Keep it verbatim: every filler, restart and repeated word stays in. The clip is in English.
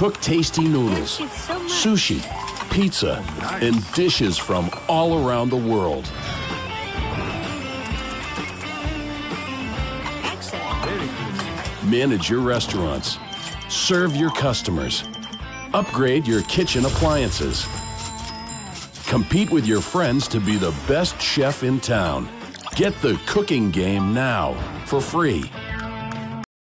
Cook tasty noodles, sushi, pizza, and dishes from all around the world. Manage your restaurants. Serve your customers. Upgrade your kitchen appliances. Compete with your friends to be the best chef in town. Get the Cooking Game now for free.